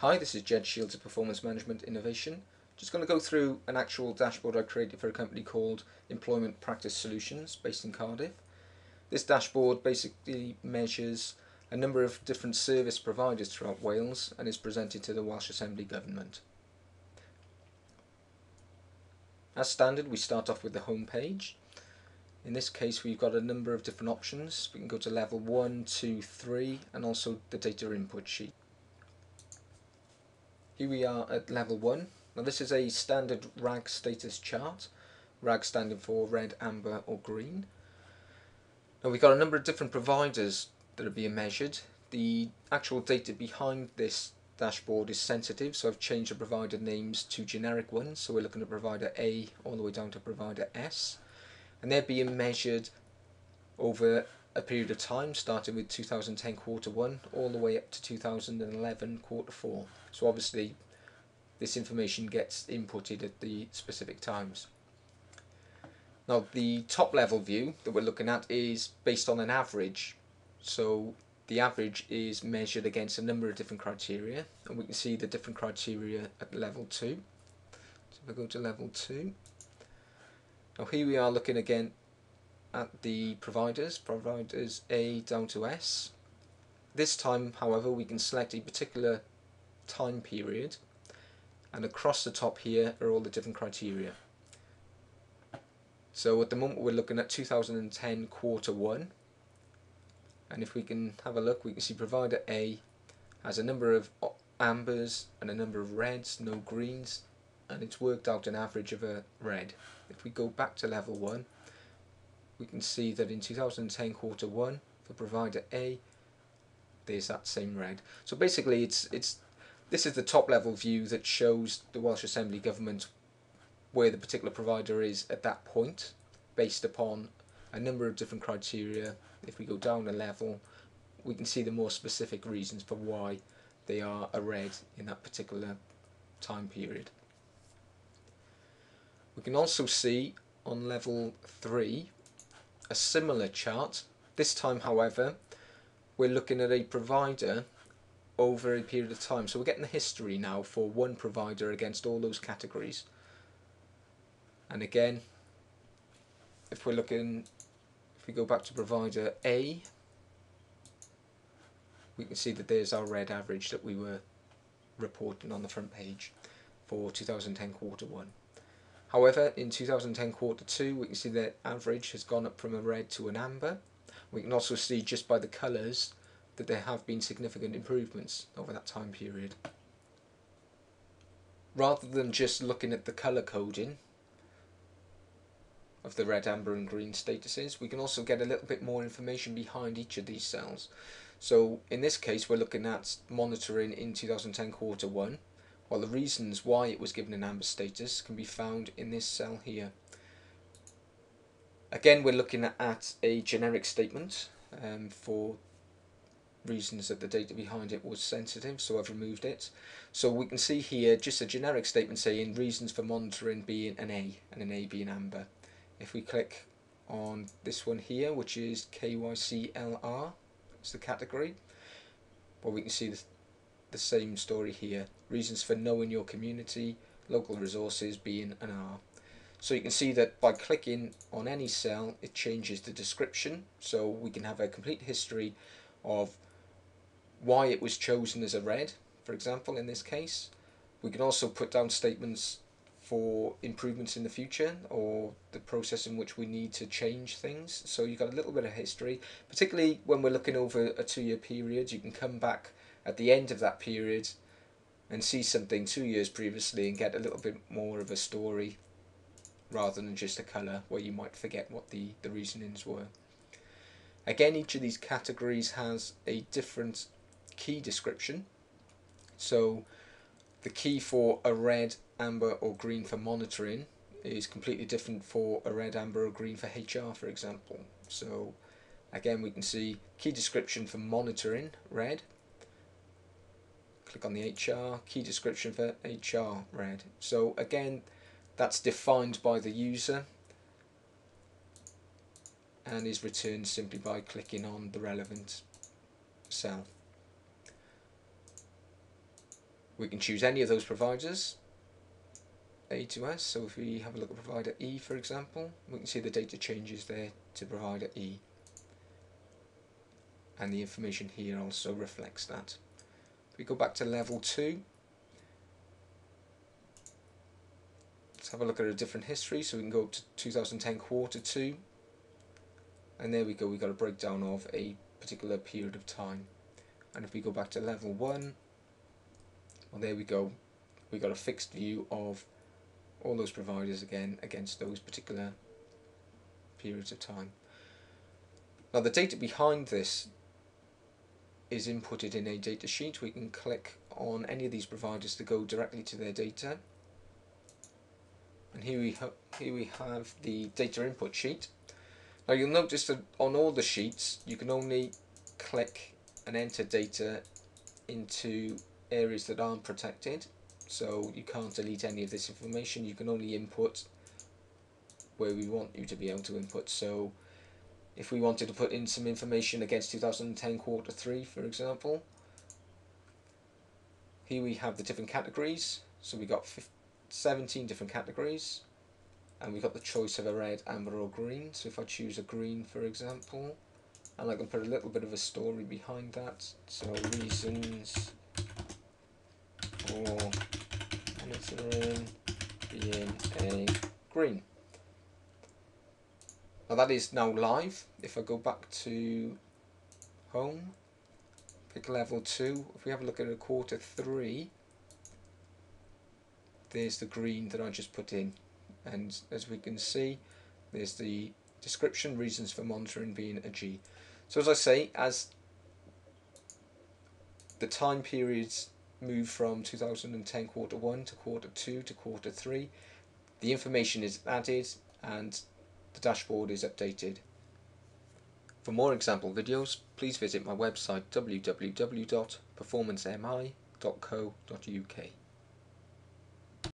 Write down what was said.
Hi, this is Jed Shields of Performance Management Innovation. Just going to go through an actual dashboard I created for a company called Employment Practice Solutions based in Cardiff. This dashboard basically measures a number of different service providers throughout Wales and is presented to the Welsh Assembly Government. As standard, we start off with the home page. In this case, we've got a number of different options. We can go to level 1, 2, 3 and also the data input sheet. Here we are at level 1. Now this is a standard RAG status chart, RAG standing for red, amber or green. Now we've got a number of different providers that are being measured. The actual data behind this dashboard is sensitive, so I've changed the provider names to generic ones, so we're looking at provider A all the way down to provider S, and they're being measured over a period of time starting with 2010 quarter 1 all the way up to 2011 quarter 4. So obviously this information gets inputted at the specific times. Now the top level view that we're looking at is based on an average, so the average is measured against a number of different criteria, and we can see the different criteria at level 2. So if I go to level 2, now here we are looking again at the providers A down to S. This time, however, we can select a particular time period, and across the top here are all the different criteria. So at the moment we're looking at 2010 quarter 1, and if we can have a look, we can see provider A has a number of ambers and a number of reds, no greens, and it's worked out an average of a red. If we go back to level 1, we can see that in 2010 quarter 1 for provider A there's that same red. So basically this is the top level view that shows the Welsh Assembly Government where the particular provider is at that point based upon a number of different criteria. If we go down a level, we can see the more specific reasons for why they are a red in that particular time period. We can also see on level 3 a similar chart. This time, however, we're looking at a provider over a period of time, so we're getting the history now for one provider against all those categories. And again, if we're looking, if we go back to provider A, we can see that there's our red average that we were reporting on the front page for 2010 quarter 1. However, in 2010 quarter 2 we can see that average has gone up from a red to an amber. We can also see just by the colours that there have been significant improvements over that time period. Rather than just looking at the colour coding of the red, amber and green statuses, we can also get a little bit more information behind each of these cells. So in this case we're looking at monitoring in 2010 quarter 1. Well, the reasons why it was given an amber status can be found in this cell here. Again, we're looking at a generic statement for reasons that the data behind it was sensitive, so I've removed it. So we can see here just a generic statement saying reasons for monitoring being an A and an A being amber. If we click on this one here, which is KYCLR, it's the category, well, we can see the same story here, reasons for knowing your community, local resources being an R. So you can see that by clicking on any cell it changes the description, so we can have a complete history of why it was chosen as a red, for example, in this case. We can also put down statements for improvements in the future or the process in which we need to change things, so you've got a little bit of history. Particularly when we're looking over a 2-year period, you can come back at the end of that period and see something 2 years previously and get a little bit more of a story rather than just a colour where you might forget what the reasonings were. Again, each of these categories has a different key description. So the key for a red, amber or green for monitoring is completely different for a red, amber or green for HR, for example. So again, we can see key description for monitoring, red. Click on the HR, key description for HR, red. So again, that's defined by the user and is returned simply by clicking on the relevant cell. We can choose any of those providers, A to S. So if we have a look at provider E, for example, we can see the data changes there to provider E. And the information here also reflects that. If we go back to level 2, let's have a look at a different history. So we can go up to 2010 quarter 2, and there we go, we've got a breakdown of a particular period of time. And if we go back to level 1, well, there we go, we've got a fixed view of all those providers again against those particular periods of time. Now the data behind this is inputted in a data sheet. We can click on any of these providers to go directly to their data. And here we have the data input sheet. Now you'll notice that on all the sheets you can only click and enter data into areas that aren't protected. So you can't delete any of this information. You can only input where we want you to be able to input. So if we wanted to put in some information against 2010 quarter 3, for example, here we have the different categories. So we got 17 different categories, and we've got the choice of a red, amber or green. So if I choose a green, for example, and I can put a little bit of a story behind that, so reasons for monitoring being a green. Now that is now live. If I go back to home, pick level 2, if we have a look at a quarter 3, there's the green that I just put in, and as we can see there's the description, reasons for monitoring being a G. So as I say, as the time periods move from 2010 quarter 1 to quarter 2 to quarter 3, the information is added and the dashboard is updated. For more example videos, please visit my website www.performancemi.co.uk.